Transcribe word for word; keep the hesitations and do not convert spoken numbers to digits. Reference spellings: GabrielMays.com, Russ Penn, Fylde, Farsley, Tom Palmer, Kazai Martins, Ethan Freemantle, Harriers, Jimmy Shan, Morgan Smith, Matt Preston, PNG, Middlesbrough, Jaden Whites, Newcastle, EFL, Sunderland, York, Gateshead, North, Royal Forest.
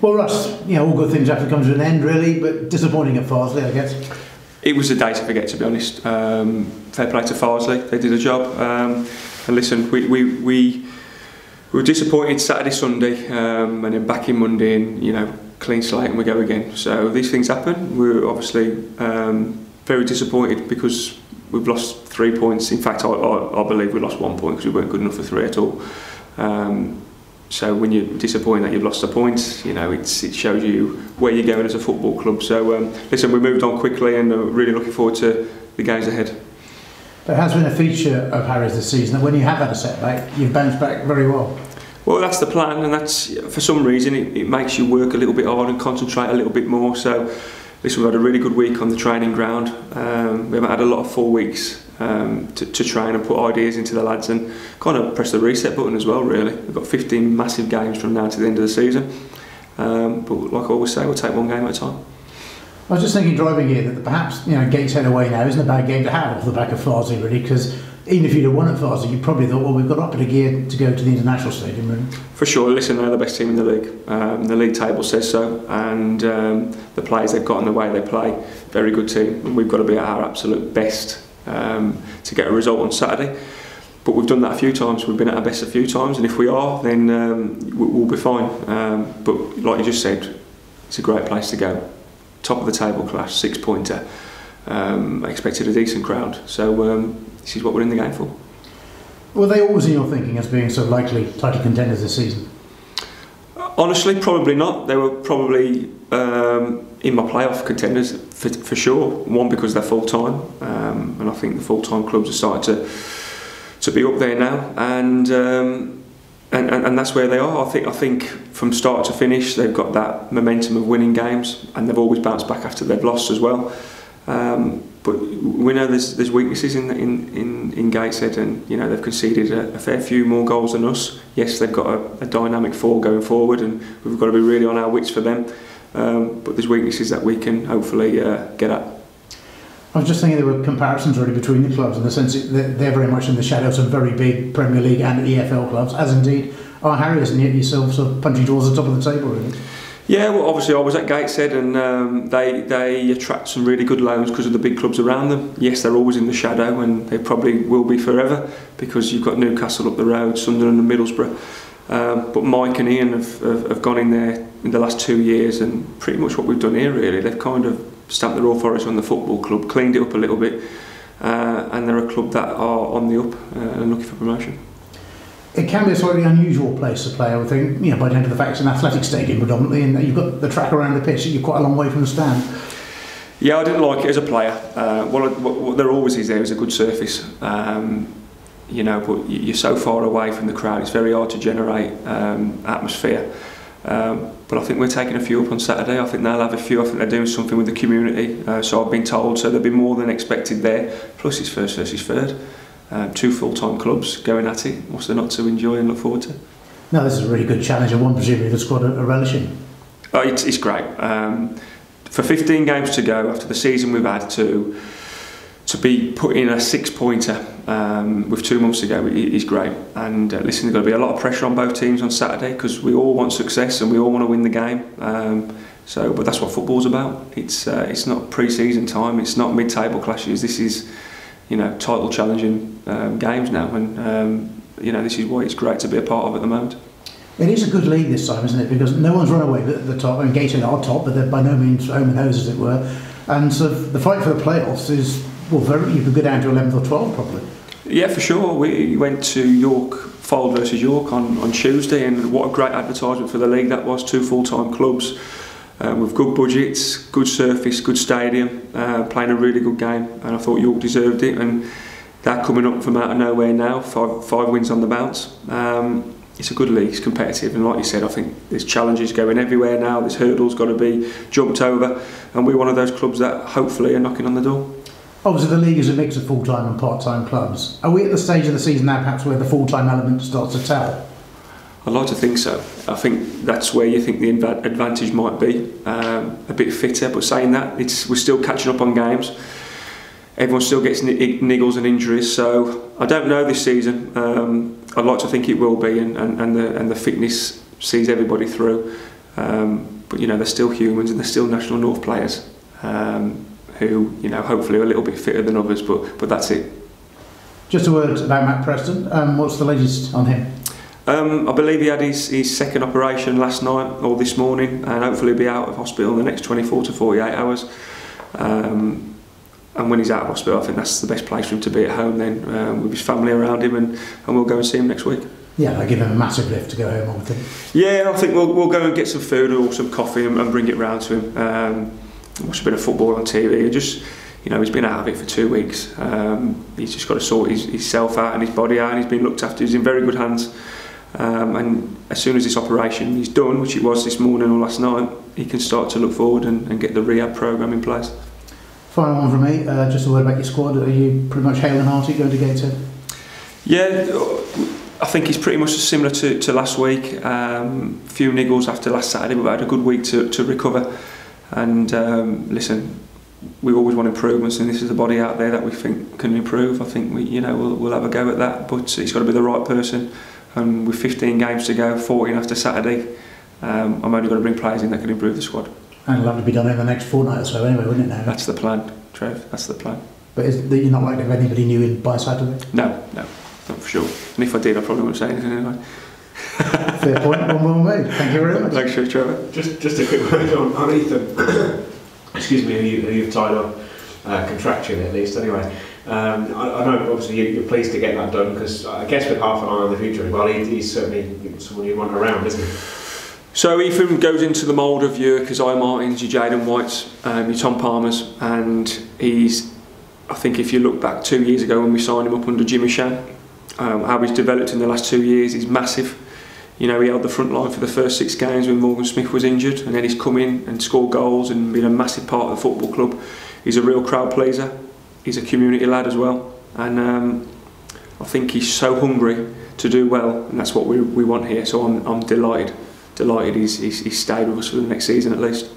Well, Russ, you know, all good things have to come to an end, really, but disappointing at Farsley, I guess. It was a day to forget, to be honest. Um, fair play to Farsley, they did a job. Um, and listen, we, we, we were disappointed Saturday, Sunday, um, and then back in Monday, and, you know, clean slate and we go again. So these things happen. We were obviously um, very disappointed because we've lost three points. In fact, I, I, I believe we lost one point because we weren't good enough for three at all. Um, So when you're disappointed that you've lost a point, you know, it's, it shows you where you're going as a football club. So um, listen, we moved on quickly and I'm really looking forward to the games ahead. But it has been a feature of Harriers this season that when you have had a setback, you've bounced back very well. Well, that's the plan, and that's, for some reason, it, it makes you work a little bit harder and concentrate a little bit more. So listen, we've had a really good week on the training ground. Um, we haven't had a lot of full weeks Um, to, to try and put ideas into the lads and kind of press the reset button as well, really. We've got fifteen massive games from now to the end of the season, um, but like I always say, we'll take one game at a time. I was just thinking driving here that perhaps, you know, Gateshead away now isn't a bad game to have off the back of Farsley, really, because even if you'd have won at Farsley, you probably thought, well, we've got up in a gear to go to the international stadium, really. For sure, listen, they're the best team in the league. Um, the league table says so, and um, the players they've got and the way they play, very good team, and we've got to be at our absolute best Um, to get a result on Saturday. But we've done that a few times, we've been at our best a few times, and if we are, then um, we'll be fine. Um, but like you just said, it's a great place to go. Top of the table clash, six pointer. Um, I expected a decent crowd, so um, this is what we're in the game for. Were they always in your thinking as being so likely title contenders this season? Honestly, probably not. They were probably um, in my playoff contenders for, for sure. One, because they're full time, um, and I think the full time clubs are starting to to be up there now, and, um, and and and that's where they are. I think I think from start to finish, they've got that momentum of winning games, and they've always bounced back after they've lost as well. Um, but we know there's there's weaknesses in in in, in Gateshead, and you know they've conceded a, a fair few more goals than us. Yes, they've got a, a dynamic four going forward, and we've got to be really on our wits for them. Um, but there's weaknesses that we can hopefully uh, get at. I was just thinking there were comparisons already between the clubs in the sense that they're very much in the shadows of very big Premier League and E F L clubs, as indeed are Harriers, and yet yourself sort of punching towards the top of the table, really. Yeah, well, obviously I was at Gateshead, and um, they they attract some really good loans because of the big clubs around them. Yes, they're always in the shadow, and they probably will be forever because you've got Newcastle up the road, Sunderland and Middlesbrough. Um, but Mike and Ian have, have, have gone in there in the last two years, and pretty much what we've done here, really, they've kind of stamped the Royal Forest on the football club, cleaned it up a little bit, uh, and they're a club that are on the up uh, and looking for promotion. It can be a slightly unusual place to play, I would think, you know, by the end of the fact it's an athletic stadium predominantly, and you've got the track around the pitch, so you're quite a long way from the stand. Yeah, I didn't like it as a player. Uh, what, what, what there always is there is a good surface, um, you know, but you're so far away from the crowd, it's very hard to generate um, atmosphere. Um, but I think we're taking a few up on Saturday. I think they'll have a few. I think they're doing something with the community, uh, so I've been told, so there'll be more than expected there. Plus it's first versus third. Um, two full-time clubs going at it. What's there not to enjoy and look forward to? No, this is a really good challenge, and one presumably the squad are relishing. Oh, it's, it's great. Um, for fifteen games to go after the season we've had, to to be put in a six-pointer um, with two months to go is great. And uh, listen, there's going to be a lot of pressure on both teams on Saturday because we all want success and we all want to win the game. Um, so, but that's what football's about. It's uh, it's not pre-season time. It's not mid-table clashes. This is, you know, title challenging um, games now, and um, you know this is why it's great to be a part of at the moment. It is a good league this time, isn't it? Because no one's run away at the top. I mean, Gateshead are top, but they're by no means home and hose, as it were. And so the fight for the playoffs is, well, very, you could go down to eleventh or twelfth probably. Yeah, for sure. We went to York, Fylde versus York on on Tuesday, and what a great advertisement for the league that was. Two full-time clubs. Uh, with good budgets, good surface, good stadium, uh, playing a really good game, and I thought York deserved it, and they're coming up from out of nowhere now, five, five wins on the bounce. Um, it's a good league, it's competitive, and like you said, I think there's challenges going everywhere now, there's hurdles got to be jumped over, and we're one of those clubs that hopefully are knocking on the door. Obviously the league is a mix of full-time and part-time clubs. Are we at the stage of the season now perhaps where the full-time element starts to tell? I'd like to think so. I think that's where you think the advantage might be. Um, a bit fitter, but saying that, it's, we're still catching up on games. Everyone still gets niggles and injuries, so I don't know this season. Um, I'd like to think it will be, and, and, and, the, and the fitness sees everybody through. Um, but you know, they're still humans and they're still National North players um, who, you know, hopefully are a little bit fitter than others, but, but that's it. Just a word about Matt Preston. Um, what's the latest on him? Um, I believe he had his, his second operation last night or this morning, and hopefully he'll be out of hospital in the next twenty-four to forty-eight hours. Um, and when he's out of hospital, I think that's the best place for him to be, at home then, um, with his family around him, and, and we'll go and see him next week. Yeah, that'll give him a massive lift to go home, I would think. Yeah, I think we'll, we'll go and get some food or some coffee and, and bring it round to him. Um, watch a bit of football on T V. Just, you know, he's been out of it for two weeks. Um, he's just got to sort his, himself out and his body out, and he's been looked after. He's in very good hands. Um, and as soon as this operation is done, which it was this morning or last night, he can start to look forward and, and get the rehab programme in place. Final one from me, uh, just a word about your squad. Are you pretty much hale and hearty going to Gateshead? Yeah, I think it's pretty much similar to, to last week. Um, few niggles after last Saturday, but I had a good week to, to recover. And um, listen, we always want improvements, and this is a body out there that we think can improve. I think we, you know, we'll, we'll have a go at that, but it's got to be the right person. And with fifteen games to go, fourteen after Saturday, um, I'm only going to bring players in that can improve the squad. And it'll have to be done in the next fortnight or so anyway, wouldn't it now? That's the plan, Trev, that's the plan. But is, you're not likely to have anybody new in by Saturday? No, no, not for sure. And if I did, I probably wouldn't say anything anyway. Fair point, one well made. Thank you very much. Thanks, you, Trevor. Just, just a quick word on, on Ethan. Excuse me, who, you, who you've tied up uh, contractually at least anyway. Um, I, I know obviously you, you're pleased to get that done, because I guess with half an eye on the future as well, he, he's certainly someone you want around, isn't he? So Ethan goes into the mould of your Kazai Martins, your Jaden Whites, um, your Tom Palmers, and he's, I think if you look back two years ago when we signed him up under Jimmy Shan, um, how he's developed in the last two years is massive. You know, he held the front line for the first six games when Morgan Smith was injured, and then he's come in and scored goals and been a massive part of the football club. He's a real crowd pleaser. He's a community lad as well, and um, I think he's so hungry to do well, and that's what we, we want here. So I'm, I'm delighted, delighted he's, he's, he's stayed with us for the next season at least.